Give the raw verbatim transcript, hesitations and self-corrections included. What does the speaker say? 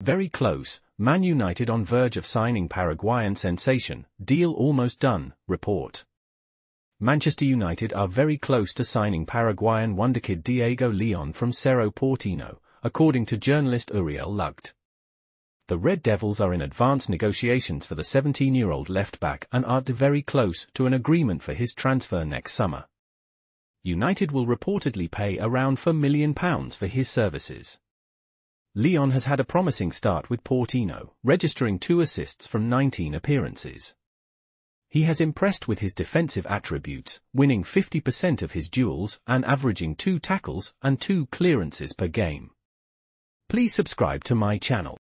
Very close, Man United on verge of signing Paraguayan sensation, deal almost done, report. Manchester United are very close to signing Paraguayan wonderkid Diego Leon from Cerro Porteno, according to journalist Uriel Lugt. The Red Devils are in advanced negotiations for the seventeen-year-old left-back and are very close to an agreement for his transfer next summer. United will reportedly pay around four million pounds for his services. Leon has had a promising start with Porteno, registering two assists from nineteen appearances. He has impressed with his defensive attributes, winning fifty percent of his duels and averaging two tackles and two clearances per game. Please subscribe to my channel.